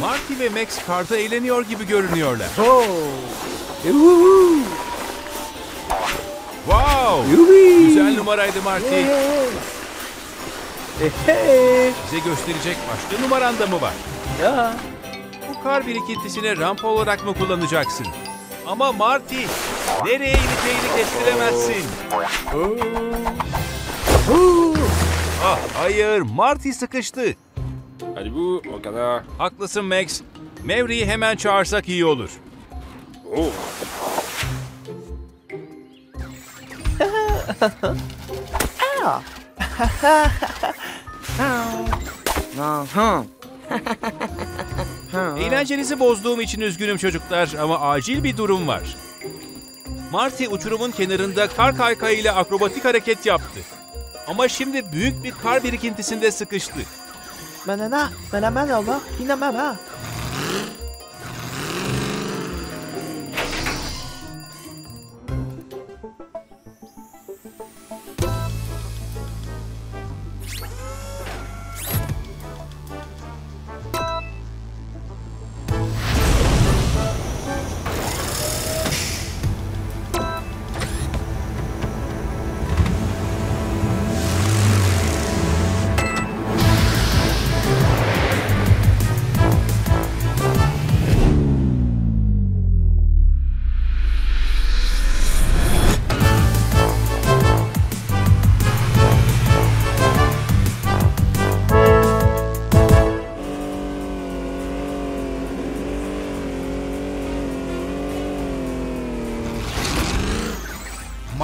Marty ve Max karda eğleniyor gibi görünüyorlar. Wow! Yumi. Güzel numaraydı Marty. Bize gösterecek başka numaran da mı var? Ya. Bu kar birikintisini rampa olarak mı kullanacaksın? Ama Marty, nereye gideceğini kestiremezsin. Ah, hayır, Marty sıkıştı. Hadi bu o kadar. Haklısın Max. Maverick'i hemen çağırsak iyi olur. Eğlencenizi bozduğum için üzgünüm çocuklar ama acil bir durum var. Marty uçurumun kenarında kar kaykayı ile akrobatik hareket yaptı. Ama şimdi büyük bir kar birikintisinde sıkıştı.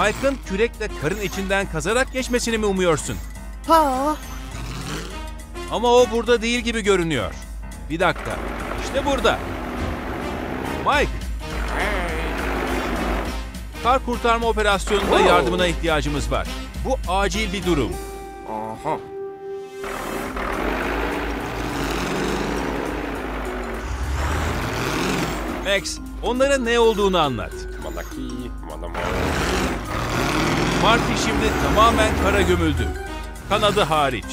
Mike'ın kürekle karın içinden kazarak geçmesini mi umuyorsun? Ama o burada değil gibi görünüyor. Bir dakika, işte burada. Mike! Kar kurtarma operasyonunda yardımına ihtiyacımız var. Bu acil bir durum. Max, onlara ne olduğunu anlat. Marty şimdi tamamen kara gömüldü. Kanadı hariç.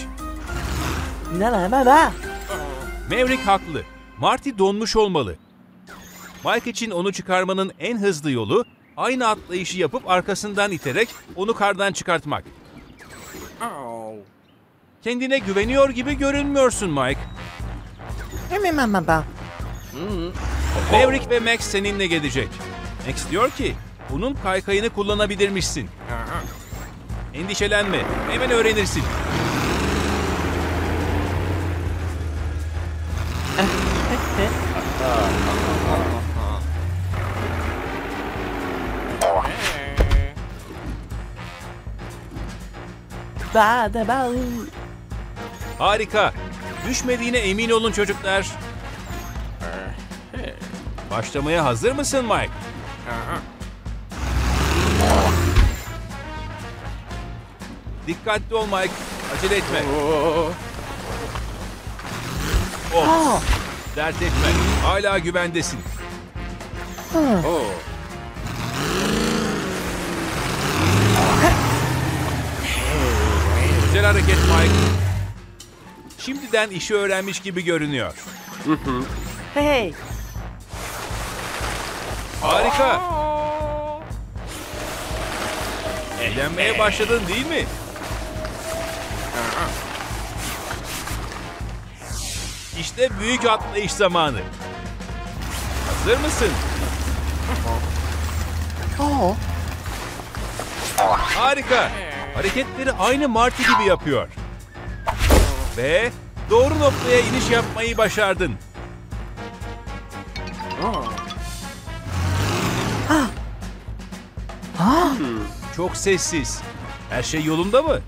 Maverick haklı. Marty donmuş olmalı. Mike için onu çıkarmanın en hızlı yolu aynı atlayışı yapıp arkasından iterek onu kardan çıkartmak. Kendine güveniyor gibi görünmüyorsun Mike. Maverick ve Max seninle gelecek. Max diyor ki bunun kaykayını kullanabilirmişsin. Endişelenme, hemen öğrenirsin. Harika. Düşmediğine emin olun çocuklar. Başlamaya hazır mısın Mike? Dikkatli ol Mike, acele etme. Dert etme, hala güvendesin. Güzel hareket Mike. Şimdiden işi öğrenmiş gibi görünüyor. Harika. Eğlenmeye başladın değil mi? İşte büyük atlayış zamanı. Hazır mısın? Harika. Hareketleri aynı Marty gibi yapıyor. Ve doğru noktaya iniş yapmayı başardın. Çok sessiz. Her şey yolunda mı?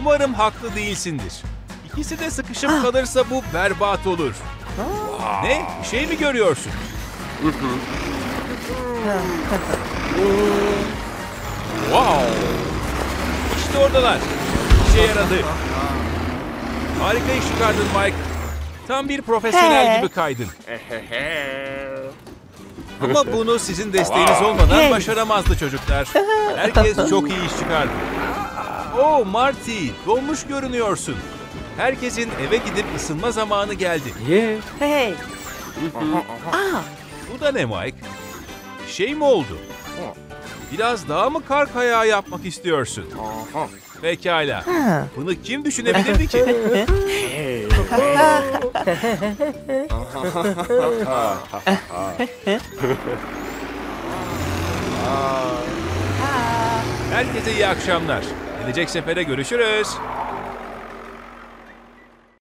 Umarım haklı değilsindir. İkisi de sıkışıp kalırsa bu berbat olur. Ne? Bir şey mi görüyorsun? İşte oradalar. İşe yaradı. Harika iş çıkardın Mike. Tam bir profesyonel gibi kaydın. Ama bunu sizin desteğiniz olmadan başaramazdı çocuklar. Herkes çok iyi iş çıkardı. Marty, donmuş görünüyorsun. Herkesin eve gidip ısınma zamanı geldi. Yeah. Hey. Aa. Bu da ne Mike? Şey mi oldu? Biraz daha mı kar kayağı yapmak istiyorsun? Pekala. Bunu kim düşünebilirdi ki? Herkese iyi akşamlar. Gelecek sefere görüşürüz.